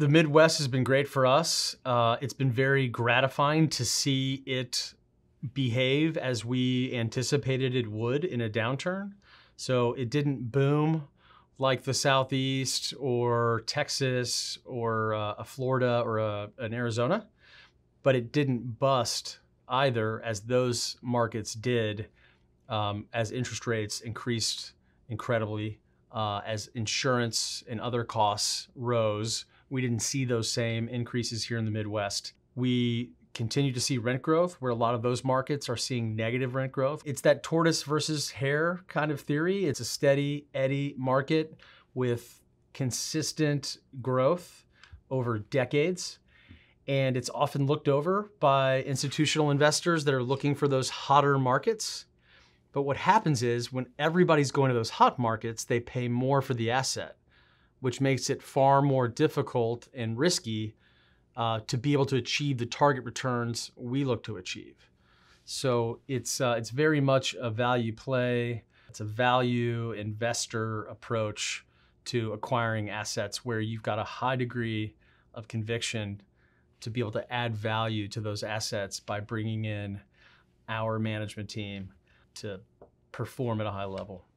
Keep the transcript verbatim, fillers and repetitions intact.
The Midwest has been great for us. Uh, it's been very gratifying to see it behave as we anticipated it would in a downturn. So it didn't boom like the Southeast or Texas or uh, a Florida or a, an Arizona, but it didn't bust either as those markets did um, as interest rates increased incredibly, uh, as insurance and other costs rose. We didn't see those same increases here in the Midwest. We continue to see rent growth where a lot of those markets are seeing negative rent growth. It's that tortoise versus hare kind of theory. It's a steady eddy market with consistent growth over decades. And it's often looked over by institutional investors that are looking for those hotter markets. But what happens is when everybody's going to those hot markets, they pay more for the asset, which makes it far more difficult and risky uh, to be able to achieve the target returns we look to achieve. So it's, uh, it's very much a value play. It's a value investor approach to acquiring assets where you've got a high degree of conviction to be able to add value to those assets by bringing in our management team to perform at a high level.